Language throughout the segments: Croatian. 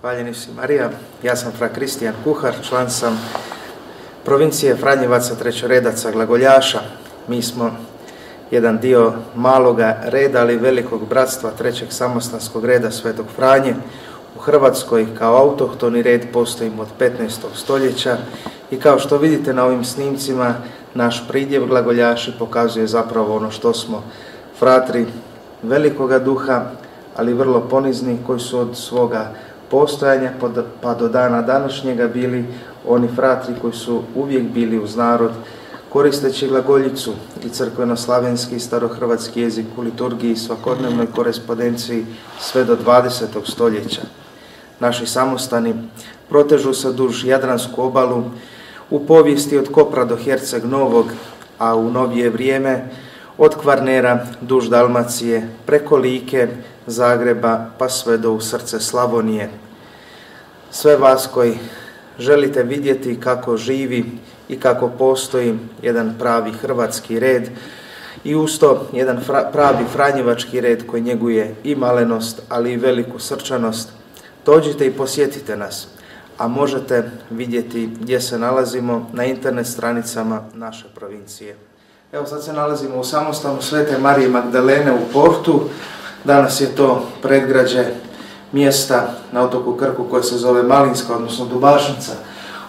Hvaljeni si Marija, ja sam fra Kristijan Kuhar, član sam provincije Franjevaca, trećoredaca, Glagoljaša. Mi smo jedan dio maloga reda, ali velikog bratstva trećeg samostanskog reda Svetog Franje. U Hrvatskoj kao autohtoni red postojimo od 15. stoljeća i kao što vidite na ovim snimcima, naš pridjev Glagoljaši pokazuje zapravo ono što smo, fratri velikoga duha, ali vrlo ponizni, koji su od svoga postojanja pa do dana današnjega bili oni fratri koji su uvijek bili uz narod, koristeći glagoljicu i crkveno-slavenski i starohrvatski jezik u liturgiji i svakodnevnoj korespondenciji sve do 20. stoljeća. Naši samostani protežu se duž Jadransku obalu u povijesti od Kopra do Herceg-Novog, a u novije vrijeme od Kvarnera duž Dalmacije preko Like, Zagreba pa sve do u srce Slavonije. Sve vas koji želite vidjeti kako živi i kako postoji jedan pravi hrvatski red i usto jedan pravi franjevački red koji njeguje i malenost, ali i veliku srčanost, dođite i posjetite nas, a možete vidjeti gdje se nalazimo na internet stranicama naše provincije. Evo sad se nalazimo u samostanu Svete Marije Magdalene u Portu. Danas je to predgrađe mjesta na otoku Krku koje se zove Malinska, odnosno Dubašnica.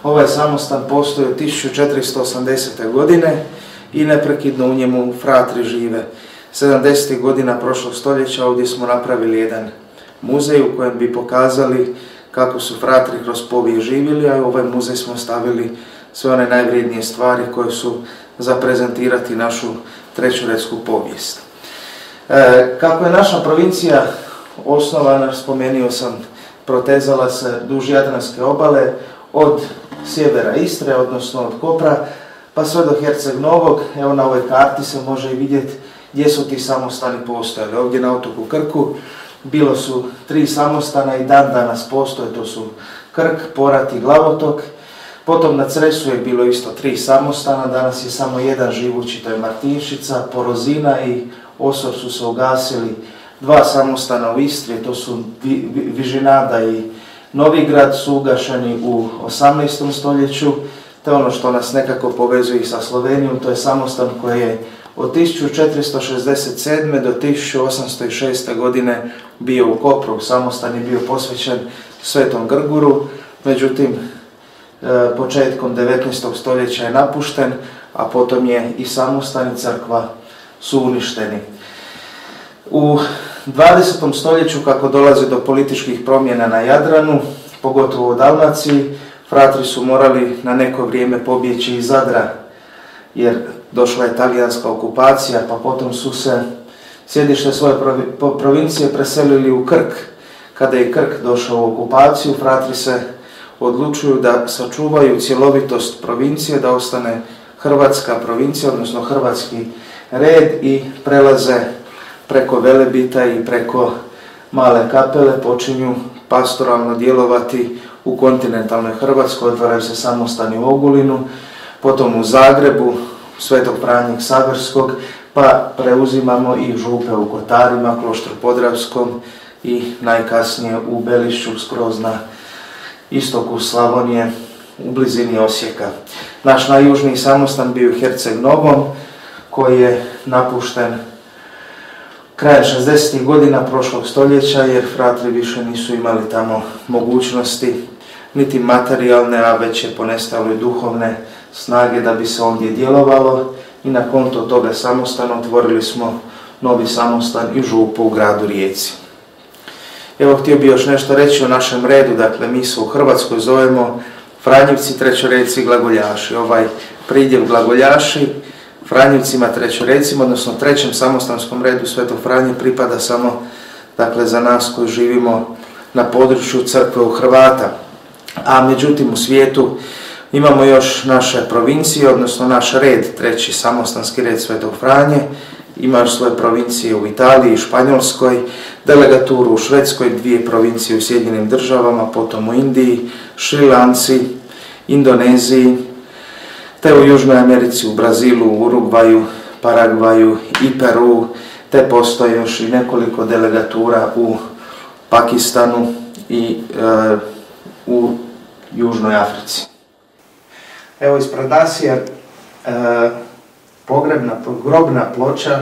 Ovaj samostan postoji od 1480. godine i neprekidno u njemu fratri žive. 70. godina prošlog stoljeća ovdje smo napravili jedan muzej u kojem bi pokazali kako su fratri kroz povijest živjeli, a u ovaj muzej smo stavili sve one najvrijednije stvari koje su za prezentirati našu trećoredsku povijest. Kako je naša provincija osnovana, spomenuo sam, protezala se duž Jadranske obale od sjevera Istre, odnosno od Kopra, pa sve do Herceg-Novog. Evo na ovoj karti se može i vidjeti gdje su ti samostani postojali. Ovdje na otoku Krku bilo su 3 samostana i dan danas postoje, to su Krk, Porat i Glavotok. Potom na Cresu je bilo isto 3 samostana, danas je samo jedan živući, to je Martišica, Porozina i Osor su se ugasili. 2 samostana u Istri, to su Vižinada i Novigrad, su ugašeni u 18. stoljeću. To je ono što nas nekako povezuje i sa Slovenijom, to je samostan koji je od 1467. do 1806. godine bio u Kopru. Samostan je bio posvećen Svetom Grguru, međutim početkom 19. stoljeća je napušten, a potom je i samostan i crkva su uništeni. U 20. stoljeću, kako dolazi do političkih promjena na Jadranu, pogotovo u Dalmaciji, fratri su morali na neko vrijeme pobjeći iz Zadra, jer došla je talijanska okupacija, pa potom su se sjedište svoje provincije preselili u Krk. Kada je Krk došao u okupaciju, fratri se odlučuju da sačuvaju cjelovitost provincije, da ostane hrvatska provincija, odnosno hrvatski red, i prelaze preko Velebita i preko Male Kapele, počinju pastoralno djelovati u kontinentalnoj Hrvatskoj, otvaraju se samostani u Ogulinu, potom u Zagrebu, Svetog Pranjeg Sagarskog, pa preuzimamo i župe u Kotarima, Kloštar Podravskom i najkasnije u Belišću, skroz na istoku Slavonije, u blizini Osijeka. Naš najjužniji samostan bio u Herceg-Novom, koji je napušten krajem 60. godina prošlog stoljeća, jer fratri više nisu imali tamo mogućnosti, niti materijalne, a već je ponestalo i duhovne snage da bi se ovdje djelovalo, i na konto toga samostana otvorili smo novi samostan i župu u gradu Rijeci. Evo, htio bi još nešto reći o našem redu. Dakle, mi se u Hrvatskoj zovemo Franjevci, Trećoredci, Glagoljaši. Ovaj pridjev Glagoljaši Franjevcima, Trećoredcima, odnosno trećem samostanskom redu Svetog Franje, pripada samo, dakle, za nas koji živimo na području crkve u Hrvata. A međutim, u svijetu imamo još naše provincije, odnosno naš red, treći samostanski red Svetog Franje. Ima svoje provincije u Italiji, Španjolskoj, delegaturu u Švedskoj, dvije provincije u Sjedinjenim državama, potom u Indiji, Šrilanci, Indoneziji, te u Južnoj Americi, u Brazilu, Urugvaju, Paragvaju i Peru, te postoje još i nekoliko delegatura u Pakistanu i u Južnoj Africi. Evo, ispred nas je grobna ploča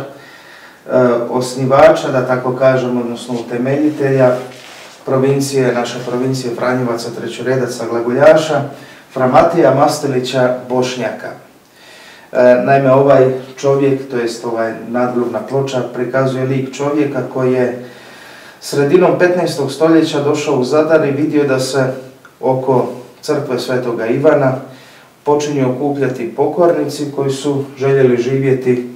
osnivača, da tako kažem, odnosno utemeljitelja provincije, naše provincije Franjevaca, Trećoredaca, Glagoljaša, fra Matija Mastelića Bošnjaka. Naime, ovaj čovjek, to jest ovaj nadgrobna ploča, prikazuje lik čovjeka koji je sredinom 15. stoljeća došao u Zadar i vidio da se oko crkve Svetoga Ivana počinju okupljati pokornici koji su željeli živjeti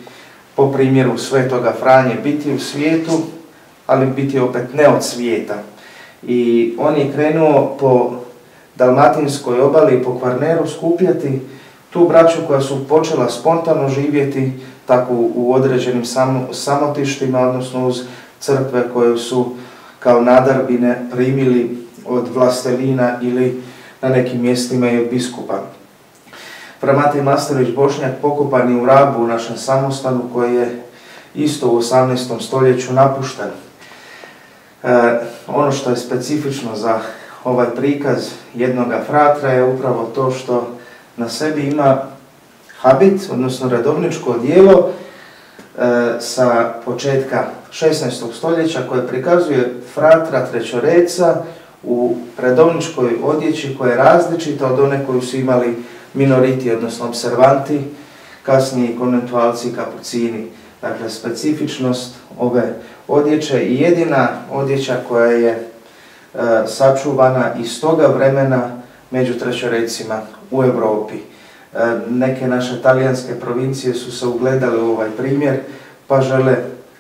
po primjeru Svetoga Franje, biti u svijetu, ali biti opet ne od svijeta. I on je krenuo po dalmatinskoj obali i po Kvarneru skupljati tu braću koja su počela spontano živjeti tako u određenim samotištima, odnosno uz crkve koje su kao nadarbine primili od vlastelina ili na nekim mjestima i od biskupa. Fra Matej Mastelić Bošnjak pokopan je u Rabu, u našem samostanu, koji je isto u 18. stoljeću napušten. Ono što je specifično za ovaj prikaz jednoga fratra je upravo to što na sebi ima habit, odnosno redovničko odijelo sa početka 16. stoljeća, koje prikazuje fratra Trećoredca u redovničkoj odjeći koja je različita od one koju su imali minoriti, odnosno observanti, kasnije konventualci i kapucini. Dakle, specifičnost ove odjeće i jedina odjeća koja je sačuvana iz toga vremena među Trećoredcima u Europi. Neke naše talijanske provincije su se ugledale u ovaj primjer, pa žele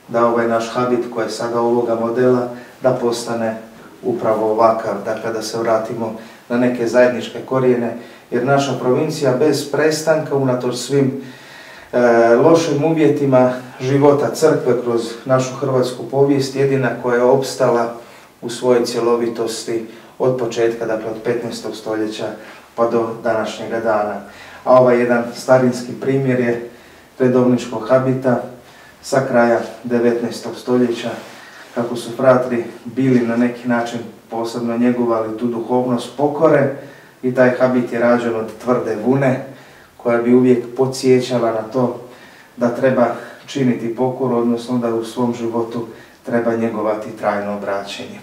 da ovaj naš habit koji je sada ovoga modela, da postane upravo ovakav, dakle da se vratimo na neke zajedničke korijene, jer naša provincija bez prestanka, unatoč svim lošim uvjetima života crkve kroz našu hrvatsku povijest, jedina koja je opstala u svojoj cjelovitosti od početka, dakle od 15. stoljeća pa do današnjega dana. A ovaj jedan starinski primjer je redovničkog habita sa kraja 19. stoljeća, kako su fratri bili na neki način posebno njegovali tu duhovnost pokore, i taj habit je rađen od tvrde vune koja bi uvijek podsjećala na to da treba činiti pokoru, odnosno da u svom životu treba njegovati trajno obraćenje.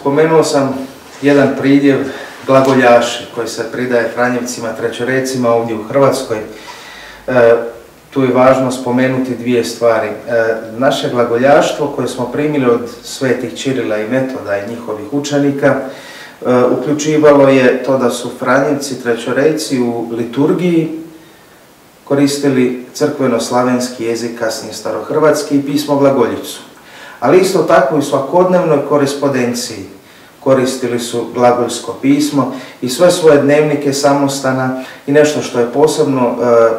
Spomenuo sam jedan pridjev Glagoljaši koji se pridaje Franjevcima, Trećoredcima ovdje u Hrvatskoj. Tu je važno spomenuti dvije stvari. Naše glagoljaštvo koje smo primili od svetih Ćirila i Metoda i njihovih učenika uključivalo je to da su Franjevci, Trećoredci u liturgiji koristili crkveno-slavenski jezik, kasnije starohrvatski, i pismo glagoljicu. Ali isto tako i svakodnevnoj korespondenciji koristili su glagoljsko pismo i sve svoje dnevnike samostana, i nešto što je posebno,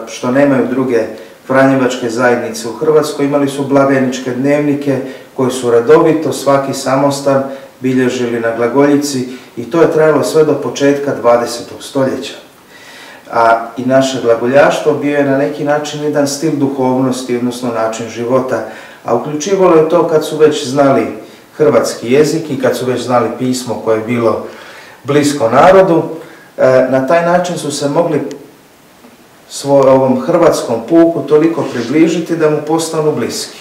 što nemaju druge franjevačke zajednice u Hrvatskoj, imali su blagajničke dnevnike koji su redovito svaki samostan bilježili na glagoljici, i to je trajalo sve do početka 20. stoljeća. A i naše glagoljaštvo bio je na neki način jedan stil duhovnosti, odnosno način života, a uključivalo je to kad su već znali hrvatski jezik i kad su već znali pismo koje je bilo blisko narodu, Na taj način su se mogli ovom hrvatskom puku toliko približiti da mu postanu bliski.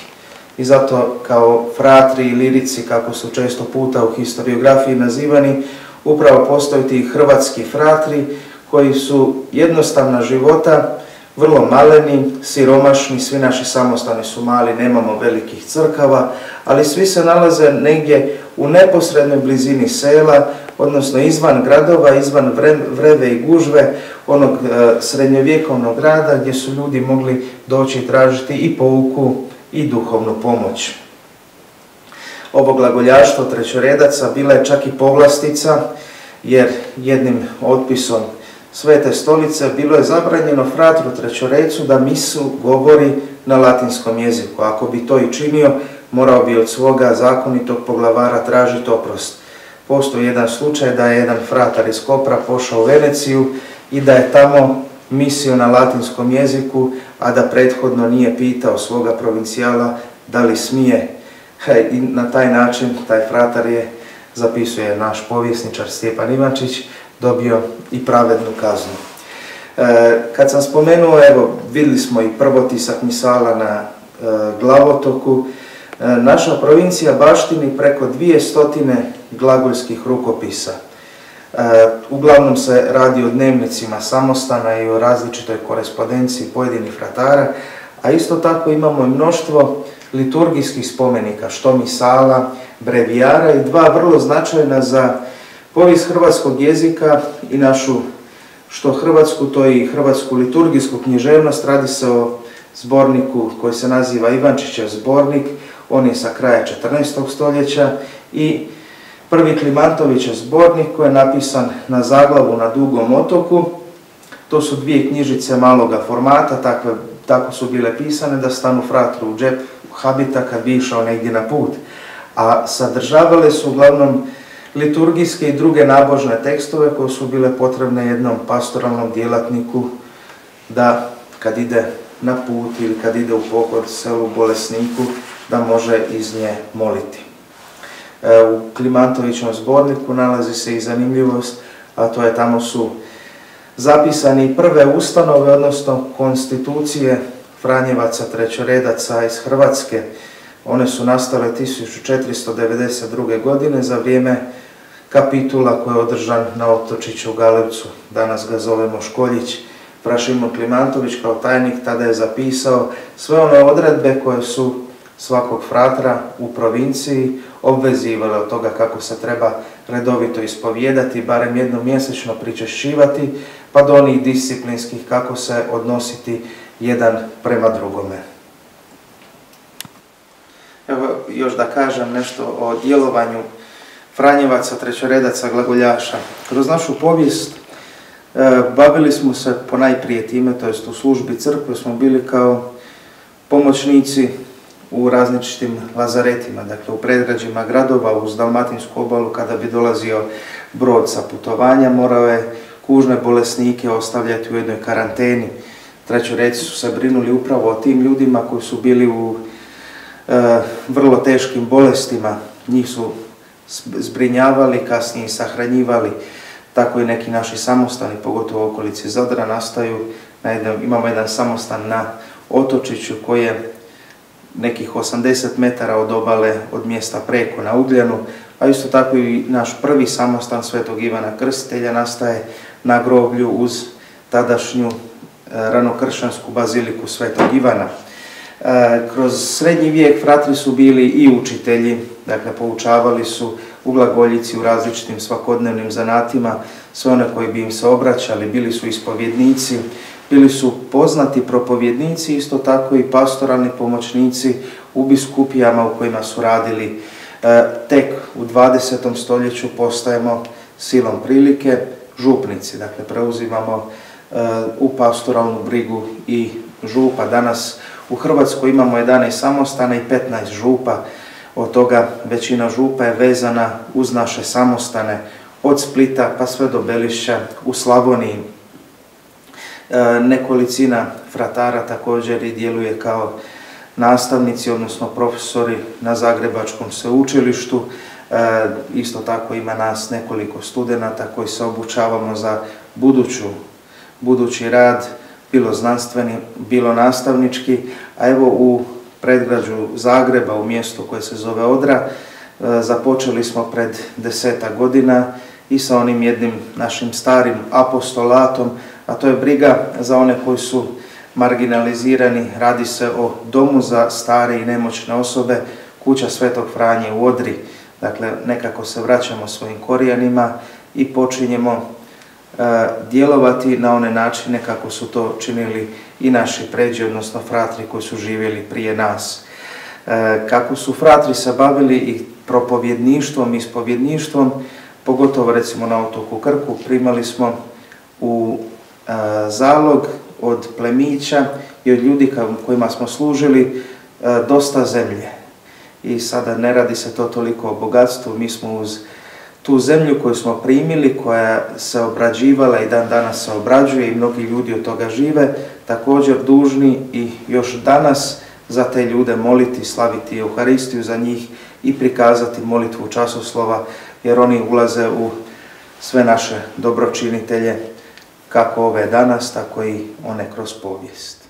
I zato kao fratri i lirici, kako su često puta u historiografiji nazivani, upravo postoji ti hrvatski fratri koji su jednostavna života, vrlo maleni, siromašni, svi naši samostani su mali, nemamo velikih crkava, ali svi se nalaze negdje u neposrednoj blizini sela, odnosno izvan gradova, izvan vreve i gužve onog srednjovjekovnog grada gdje su ljudi mogli doći i tražiti i pouku i duhovnu pomoć. Ovo glagoljaštvo trećoredaca bila je čak i povlastica, jer jednim otpisom Svete Stolice bilo je zabranjeno fratru trećorecu da misu govori na latinskom jeziku. Ako bi to i činio, morao bi od svoga zakonitog poglavara tražiti oprost. Postoji jedan slučaj da je jedan fratar iz Kopra pošao u Veneciju i da je tamo misio na latinskom jeziku, a da prethodno nije pitao svoga provincijala da li smije. I na taj način taj fratar je, zapisuje naš povjesničar Stjepan Ivančić, dobio i pravednu kaznu. Kad sam spomenuo, evo, vidjeli smo i prvotisak misala na Glavotoku, naša provincija baštini preko 200 glagoljskih rukopisa. Uglavnom se radi o dnevnicima samostana i o različitoj korespondenciji pojedinih fratara, a isto tako imamo i mnoštvo liturgijskih spomenika, što misala, brevijara i dva vrlo značajna za povijest hrvatskog jezika i našu, što hrvatsku, to i hrvatsku liturgijsku književnost. Radi se o zborniku koji se naziva Ivančićev zbornik, on je sa kraja 14. stoljeća, i prvi Klimantovićev zbornik koji je napisan na Zaglavu na Dugom otoku. To su dvije knjižice maloga formata, tako su bile pisane da stanu fratru u džep habita kad bi išao negdje na put, a sadržavale su uglavnom liturgijske i druge nabožne tekstove koje su bile potrebne jednom pastoralnom djelatniku da kad ide na put ili kad ide u pokoj selu bolesniku da može iz nje moliti. U Klimantovićevom zborniku nalazi se i zanimljivost, a to je tamo su zapisani prve ustanove, odnosno konstitucije Franjevaca trećoredaca iz Hrvatske. One su nastale 1492. godine za vrijeme kapitula koji je održan na Otočiću u Galevcu, danas ga zovemo Školjić. Fra Šimon Klimantović kao tajnik tada je zapisao sve one odredbe koje su svakog fratra u provinciji obvezivale, od toga kako se treba redovito ispovijedati, barem jednom mjesečno pričešćivati, pa do onih disciplinskih kako se odnositi jedan prema drugome. Evo, još da kažem nešto o djelovanju Franjevaca, trećoredaca, glagoljaša. Kroz našu povijest bavili smo se ponajprije time, to jest u službi crkve smo bili kao pomoćnici u različitim lazaretima, dakle u predgrađima gradova uz Dalmatinsku obalu. Kada bi dolazio brod sa putovanja, morao je kužne bolesnike ostavljati u jednoj karanteni. Trećoreci su se brinuli upravo o tim ljudima koji su bili u vrlo teškim bolestima, njih su zbrinjavali, kasnije i sahranjivali. Tako i neki naši samostani, pogotovo u okolici Zadra, nastaju. Imamo jedan samostan na Otočiću koji je nekih 80 metara od obale, od mjesta preko na Ugljanu, a isto tako i naš prvi samostan Svetog Ivana Krstitelja nastaje na groblju uz tadašnju ranokršćansku baziliku Svetog Ivana. Kroz srednji vijek fratri su bili i učitelji, dakle poučavali su u Glagoljici u različitim svakodnevnim zanatima sve one koji bi im se obraćali, bili su ispovjednici, bili su poznati propovjednici, isto tako i pastoralni pomoćnici u biskupijama u kojima su radili. Tek u 20. stoljeću postajemo silom prilike župnici, dakle preuzimamo u pastoralnu brigu i župa. Danas u Hrvatskoj imamo 11 samostana i 15 župa, od toga većina župa je vezana uz naše samostane, od Splita pa sve do Belišća u Slavoniji. Nekolicina fratara također i djeluje kao nastavnici, odnosno profesori na Zagrebačkom sveučilištu. Isto tako ima nas nekoliko studenata koji se obučavamo za budući rad, bilo znanstveni, bilo nastavnički, a evo u predgrađu Zagreba, u mjestu koje se zove Odra, započeli smo pred 10-ak godina i sa onim jednim našim starim apostolatom, a to je briga za one koji su marginalizirani. Radi se o domu za stare i nemoćne osobe, kuća Svetog Franje u Odri. Dakle, nekako se vraćamo svojim korijenima i počinjemo djelovati na one načine kako su to činili i naši pređi, odnosno fratri koji su živjeli prije nas. Kako su fratri se bavili i propovjedništvom, ispovjedništvom, pogotovo recimo na otoku Krku, primali smo u zalog od plemića i od ljudi kojima smo služili dosta zemlje. I sada ne radi se to toliko o bogatstvu, mi smo uz tu zemlju koju smo primili, koja se obrađivala i dan danas se obrađuje i mnogi ljudi od toga žive, također dužni i još danas za te ljude moliti, slaviti Euharistiju za njih i prikazati molitvu časoslova, jer oni ulaze u sve naše dobročinitelje, kako ove danas, tako i one kroz povijest.